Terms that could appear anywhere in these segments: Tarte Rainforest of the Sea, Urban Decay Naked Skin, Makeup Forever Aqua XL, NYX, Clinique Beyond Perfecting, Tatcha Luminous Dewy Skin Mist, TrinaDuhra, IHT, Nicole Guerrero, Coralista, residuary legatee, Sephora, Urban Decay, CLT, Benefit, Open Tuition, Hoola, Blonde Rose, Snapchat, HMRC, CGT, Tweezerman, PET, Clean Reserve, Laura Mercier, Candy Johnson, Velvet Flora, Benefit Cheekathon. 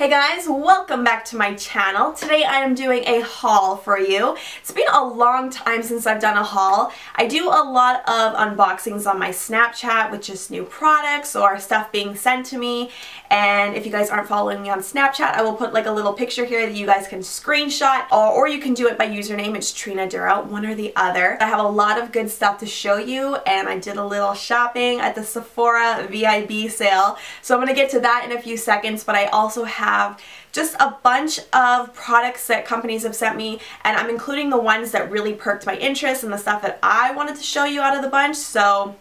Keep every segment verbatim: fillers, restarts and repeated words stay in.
Hey guys, welcome back to my channel. Today I am doing a haul for you. It's been a long time since I've done a haul. I do a lot of unboxings on my Snapchat with just new products or stuff being sent to me. And if you guys aren't following me on Snapchat, I will put like a little picture here that you guys can screenshot or, or you can do it by username. It's TrinaDuhra, one or the other. I have a lot of good stuff to show you and I did a little shopping at the Sephora V I B sale. So I'm gonna get to that in a few seconds, but I also have have just a bunch of products that companies have sent me, and I'm including the ones that really perked my interest and the stuff that I wanted to show you out of the bunch. So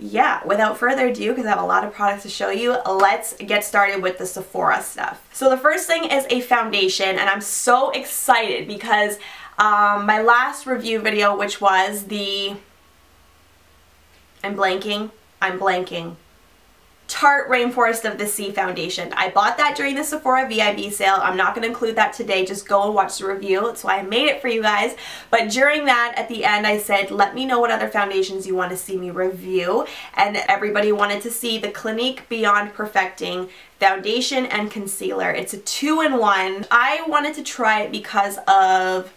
yeah, without further ado, because I have a lot of products to show you, let's get started with the Sephora stuff. So the first thing is a foundation, and I'm so excited because um, my last review video, which was the, I'm blanking, I'm blanking. Tarte Rainforest of the Sea foundation. I bought that during the Sephora V I B sale. I'm not going to include that today. Just go and watch the review. That's why I made it for you guys. But during that, at the end, I said, let me know what other foundations you want to see me review. And everybody wanted to see the Clinique Beyond Perfecting foundation and concealer. It's a two in one. I wanted to try it because of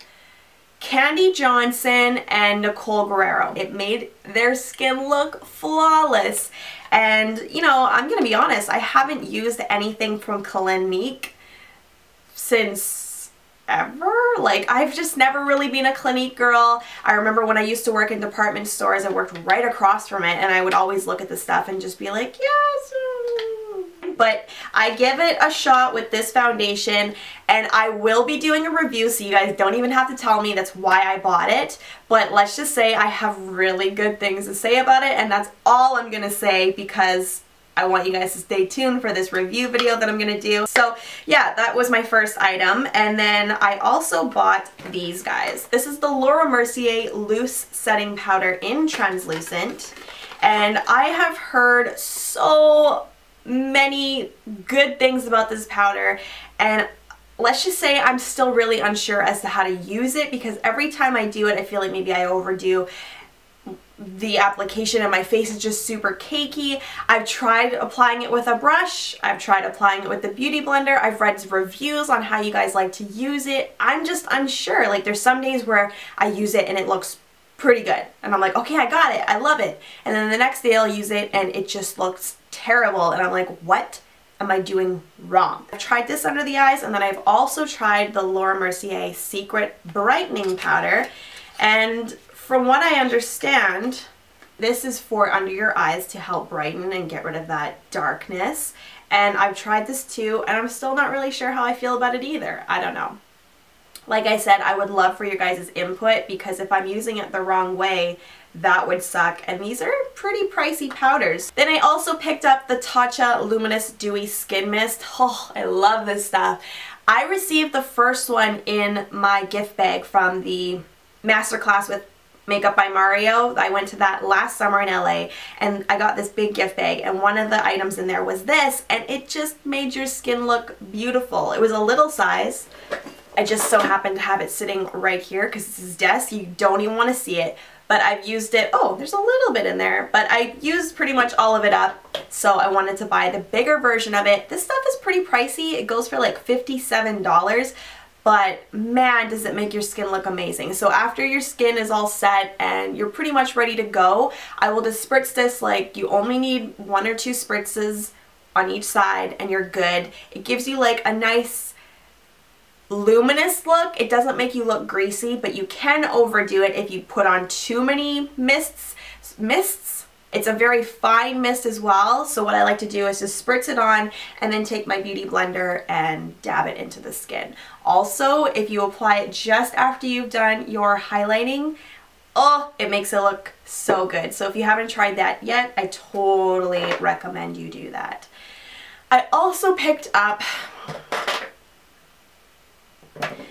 Candy Johnson and Nicole Guerrero. It made their skin look flawless. And, you know, I'm going to be honest, I haven't used anything from Clinique since ever. Like, I've just never really been a Clinique girl. I remember when I used to work in department stores, I worked right across from it, and I would always look at the stuff and just be like, yes. But I give it a shot with this foundation, and I will be doing a review, so you guys don't even have to tell me that's why I bought it. But let's just say I have really good things to say about it, and that's all I'm gonna say because I want you guys to stay tuned for this review video that I'm gonna do. So yeah, that was my first item. And then I also bought these guys. This is the Laura Mercier Loose Setting Powder in Translucent, and I have heard so many good things about this powder, and let's just say I'm still really unsure as to how to use it, because every time I do it I feel like maybe I overdo the application and my face is just super cakey. I've tried applying it with a brush, I've tried applying it with the beauty blender, I've read reviews on how you guys like to use it. I'm just unsure. Like, there's some days where I use it and it looks pretty good and I'm like, okay, I got it, I love it, and then the next day I'll use it and it just looks terrible and I'm like, what am I doing wrong? I've tried this under the eyes, and then I've also tried the Laura Mercier Secret Brightening Powder, and from what I understand, this is for under your eyes to help brighten and get rid of that darkness, and I've tried this too and I'm still not really sure how I feel about it either. I don't know. Like I said, I would love for your guys' input, because if I'm using it the wrong way, that would suck. And these are pretty pricey powders. Then I also picked up the Tatcha Luminous Dewy Skin Mist. Oh, I love this stuff. I received the first one in my gift bag from the Masterclass with Makeup by Mario. I went to that last summer in L A, and I got this big gift bag, and one of the items in there was this, and it just made your skin look beautiful. It was a little size. I just so happen to have it sitting right here because this is desk. You don't even want to see it, but I've used it. Oh, there's a little bit in there, but I used pretty much all of it up, so I wanted to buy the bigger version of it. This stuff is pretty pricey. It goes for like fifty-seven dollars, but man, does it make your skin look amazing. So after your skin is all set and you're pretty much ready to go, I will just spritz this. Like, you only need one or two spritzes on each side and you're good. It gives you like a nice luminous look. It doesn't make you look greasy, but you can overdo it if you put on too many mists. Mists. It's a very fine mist as well, so what I like to do is just spritz it on and then take my beauty blender and dab it into the skin. Also, if you apply it just after you've done your highlighting, oh, it makes it look so good. So if you haven't tried that yet, I totally recommend you do that. I also picked up...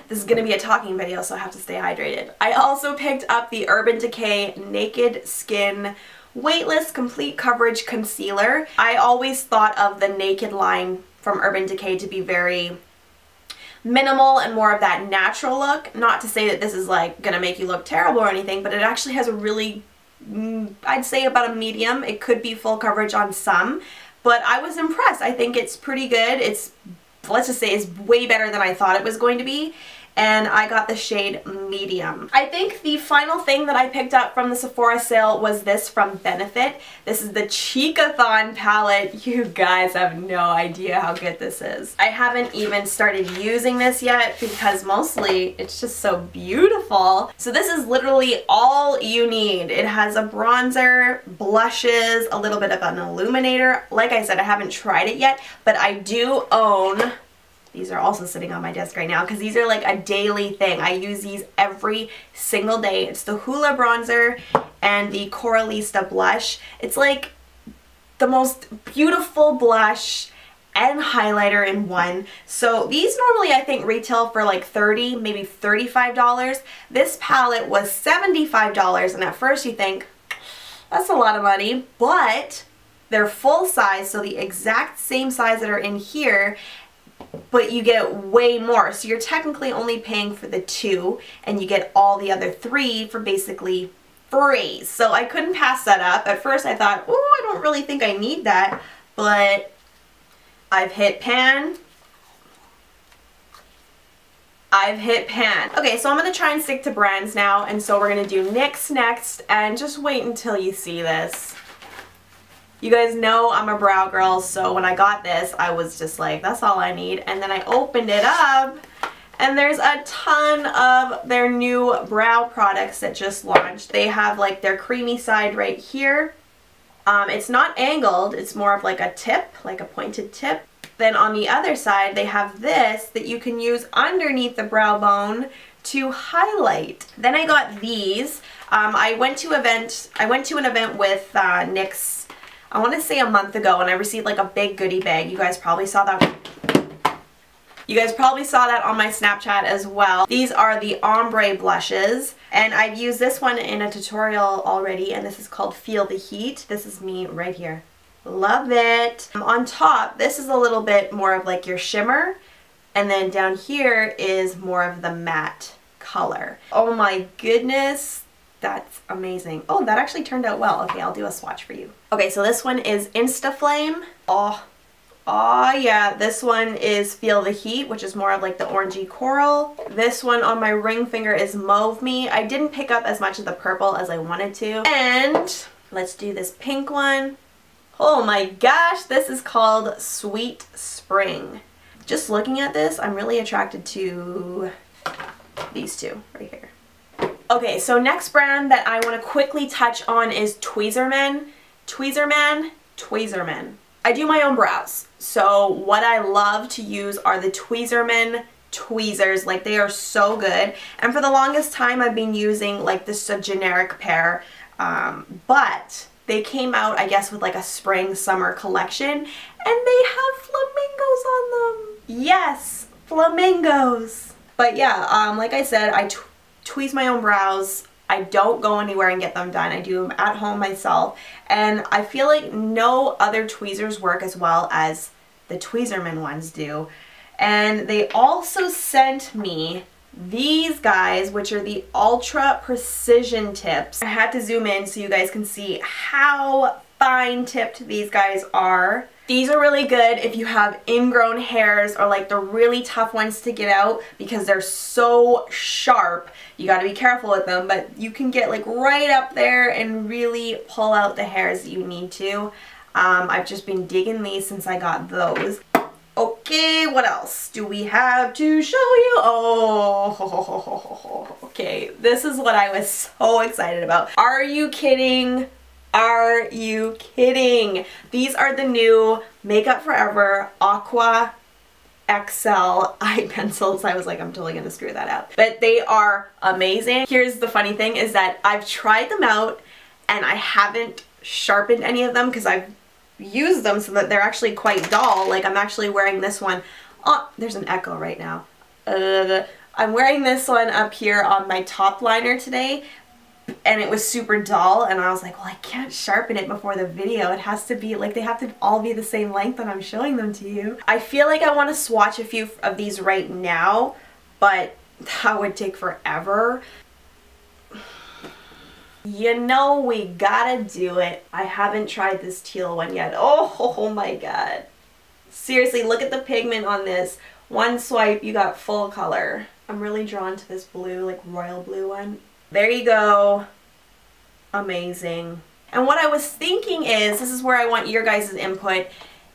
This is going to be a talking video, so I have to stay hydrated. I also picked up the Urban Decay Naked Skin Weightless Complete Coverage Concealer. I always thought of the Naked line from Urban Decay to be very minimal and more of that natural look. Not to say that this is like going to make you look terrible or anything, but it actually has a really, I'd say about a medium. It could be full coverage on some, but I was impressed. I think it's pretty good. It's let's just say is way better than I thought it was going to be. And I got the shade Medium. I think the final thing that I picked up from the Sephora sale was this from Benefit. This is the Cheekathon palette. You guys have no idea how good this is. I haven't even started using this yet because mostly it's just so beautiful. So this is literally all you need. It has a bronzer, blushes, a little bit of an illuminator. Like I said, I haven't tried it yet, but I do own... These are also sitting on my desk right now because these are like a daily thing. I use these every single day. It's the Hoola bronzer and the Coralista blush. It's like the most beautiful blush and highlighter in one. So these normally I think retail for like thirty dollars, maybe thirty-five dollars. This palette was seventy-five dollars, and at first you think, that's a lot of money, but they're full size, so the exact same size that are in here, but you get way more. So you're technically only paying for the two, and you get all the other three for basically free. So I couldn't pass that up. At first I thought, oh, I don't really think I need that, but I've hit pan. I've hit pan. Okay, so I'm going to try and stick to brands now, and so we're going to do N Y X next, and just wait until you see this. You guys know I'm a brow girl, so when I got this, I was just like, that's all I need. And then I opened it up, and there's a ton of their new brow products that just launched. They have like their creamy side right here. Um, it's not angled, it's more of like a tip, like a pointed tip. Then on the other side, they have this that you can use underneath the brow bone to highlight. Then I got these. Um, I went to event, I went to an event with uh, N Y X, I want to say a month ago, and I received like a big goodie bag. You guys probably saw that. You guys probably saw that on my Snapchat as well. These are the ombre blushes, and I've used this one in a tutorial already, and this is called Feel the Heat. This is me right here. Love it. Um, on top, this is a little bit more of like your shimmer, and then down here is more of the matte color. Oh my goodness. That's amazing. Oh, that actually turned out well. Okay, I'll do a swatch for you. Okay, so this one is Instaflame. Oh, oh yeah. This one is Feel the Heat, which is more of like the orangey coral. This one on my ring finger is Mauve Me. I didn't pick up as much of the purple as I wanted to. And let's do this pink one. Oh my gosh, this is called Sweet Spring. Just looking at this, I'm really attracted to these two right here. Okay, so next brand that I want to quickly touch on is Tweezerman, Tweezerman, Tweezerman. I do my own brows, so what I love to use are the Tweezerman tweezers. Like, they are so good, and for the longest time I've been using like this a generic pair, um, but they came out, I guess, with like a spring summer collection, and they have flamingos on them. Yes, flamingos. But yeah, um, like I said, I tweezed tweeze my own brows. I don't go anywhere and get them done. I do them at home myself, and I feel like no other tweezers work as well as the Tweezerman ones do. And they also sent me these guys, which are the ultra precision tips. I had to zoom in so you guys can see how fine tipped these guys are. These are really good if you have ingrown hairs or like the really tough ones to get out, because they're so sharp. You got to be careful with them, but you can get like right up there and really pull out the hairs that you need to. Um, I've just been digging these since I got those. Okay, what else do we have to show you? Oh, okay. This is what I was so excited about. Are you kidding? Are you kidding? These are the new Makeup Forever Aqua X L eye pencils. I was like, I'm totally gonna screw that up. But they are amazing. Here's the funny thing is that I've tried them out and I haven't sharpened any of them because I've used them so that they're actually quite dull. Like, I'm actually wearing this one. Oh, there's an echo right now. Uh, I'm wearing this one up here on my top liner today, and it was super dull, and I was like, well, I can't sharpen it before the video. It has to be like, they have to all be the same length when I'm showing them to you. I feel like I want to swatch a few of these right now, but that would take forever. You know, we gotta do it. I haven't tried this teal one yet. Oh, oh my god, Seriously, look at the pigment on this. One swipe, you got full color. I'm really drawn to this blue, like royal blue one. There you go. Amazing. And what I was thinking is, this is where I want your guys' input.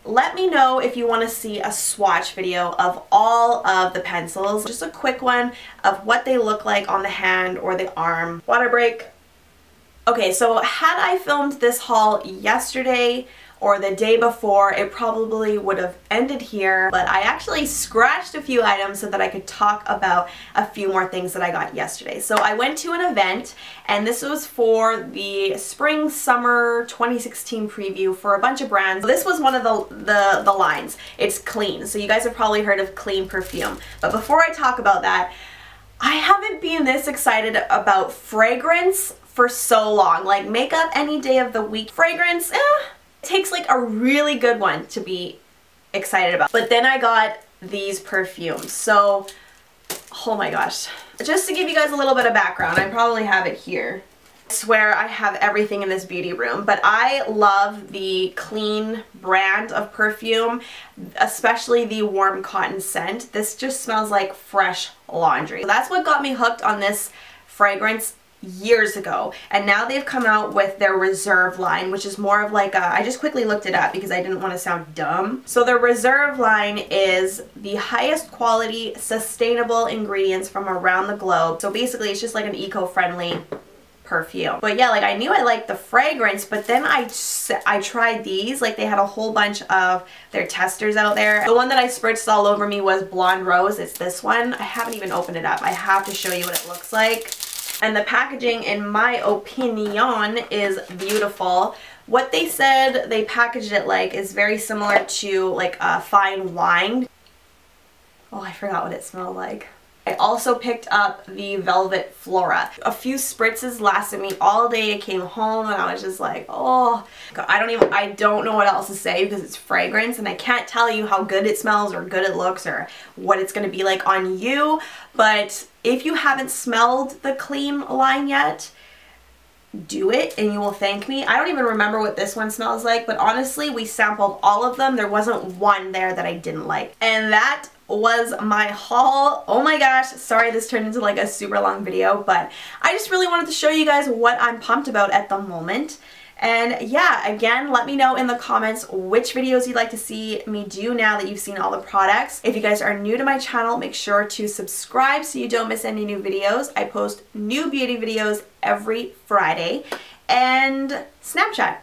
Let me know if you want to see a swatch video of all of the pencils. Just a quick one of what they look like on the hand or the arm. Water break. Okay, so had I filmed this haul yesterday or the day before, it probably would have ended here, but I actually scratched a few items so that I could talk about a few more things that I got yesterday. So I went to an event, and this was for the spring summer twenty sixteen preview for a bunch of brands. This was one of the, the, the lines. It's Clean, so you guys have probably heard of Clean perfume. But before I talk about that, I haven't been this excited about fragrance for so long. Like makeup any day of the week, fragrance, eh. It takes like a really good one to be excited about. But then I got these perfumes. So, oh my gosh. Just to give you guys a little bit of background, I probably have it here. I swear I have everything in this beauty room, but I love the Clean brand of perfume, especially the warm cotton scent. This just smells like fresh laundry. So that's what got me hooked on this fragrance years ago, and now they've come out with their Reserve line, which is more of like a, I just quickly looked it up because I didn't want to sound dumb. So their Reserve line is the highest quality sustainable ingredients from around the globe. So basically it's just like an eco-friendly perfume. But yeah, like I knew I liked the fragrance, but then I I tried these. Like they had a whole bunch of their testers out there. The one that I spritzed all over me was Blonde Rose. It's this one. I haven't even opened it up. I have to show you what it looks like. And the packaging, in my opinion, is beautiful. What they said they packaged it like is very similar to like a fine wine. Oh, I forgot what it smelled like. I also picked up the Velvet Flora. A few spritzes lasted me all day. I came home and I was just like, oh. I don't even, I don't know what else to say because it's fragrance and I can't tell you how good it smells or good it looks or what it's going to be like on you, but if you haven't smelled the Clean line yet, do it and you will thank me. I don't even remember what this one smells like, but honestly, we sampled all of them. There wasn't one there that I didn't like. And that was my haul. Oh my gosh, sorry this turned into like a super long video, but I just really wanted to show you guys what I'm pumped about at the moment. And yeah, again, let me know in the comments which videos you'd like to see me do now that you've seen all the products. If you guys are new to my channel, make sure to subscribe so you don't miss any new videos. I post new beauty videos every Friday. And Snapchat.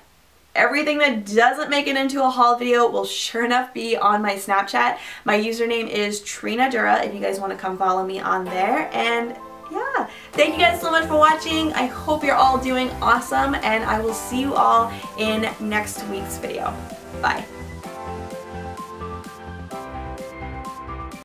Everything that doesn't make it into a haul video will sure enough be on my Snapchat. My username is TrinaDuhra if you guys want to come follow me on there. And yeah, thank you guys so much for watching. I hope you're all doing awesome, and I will see you all in next week's video. Bye.